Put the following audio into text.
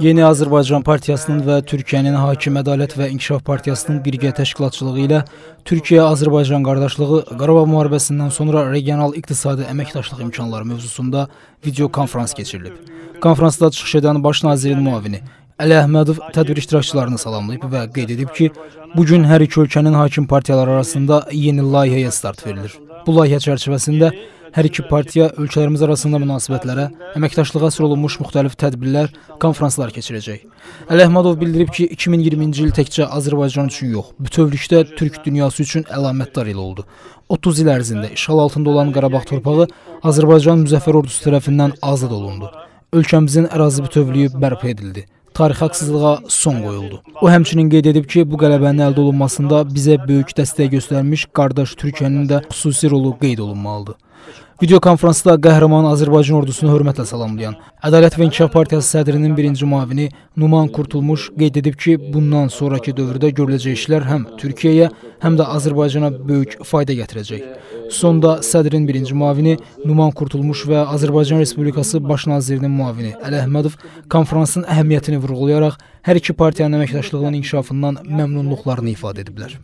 Yeni Azərbaycan Partiyasının və Türkiyənin Hakim Ədalət və İnkişaf Partiyasının birgə təşkilatçılığı ilə Türkiyə-Azərbaycan qardaşlığı Qarabağ müharibəsindən sonra regional iqtisadi əməkdaşlıq imkanları mövzusunda video konferans keçirilib. Konferansda çıxış edən Baş nazirin müavini Əli Əhmədov tədbir iştirakçılarını salamlayıb və qeyd edib ki, bugün hər iki ölkənin hakim partiyaları arasında yeni layihəyə start verilir. Bu layihə çərçivəsində hər iki partiya ölkələrimiz arasında münasibətlərə, əməkdaşlığa sərf olunmuş müxtəlif tədbirlər, konferanslar keçirəcək. Əli Əhmədov bildirib ki, 2020-ci il təkcə Azərbaycan üçün yox, bütövlükdə Türk dünyası üçün əlamətdar il oldu. 30 il ərzində işğal altında olan Qarabağ torpağı Azərbaycan müzəffər ordusu tərəfindən azad olundu. Ölkəmizin ərazi bütövlüyü bərpa edildi. Tarixi haqsızlığa son qoyuldu. O həmçinin qeyd edib ki, bu qələbənin əldə olunmasında bizə böyük dəstək göstərmiş qardaş Türkiyənin də xüsusi rolu qeyd olunmalıdır. Video konferansda qəhrəman Azərbaycan ordusunu hörmətlə salamlayan Ədalət və İnkişaf Partiyası sədrinin birinci müavini Numan Kurtulmuş qeyd edib ki, bundan sonraki dövrdə görüləcək işlər həm Türkiyəyə, həm də Azərbaycana böyük fayda gətirəcək. Sonda sədrin birinci müavini Numan Kurtulmuş və Azərbaycan Respublikası Baş nazirinin müavini Əli Əhmədov konferansın əhəmiyyətini vurğulayaraq hər iki partiyanın əməkdaşlığının inkişafından məmnunluqlarını ifadə ediblər.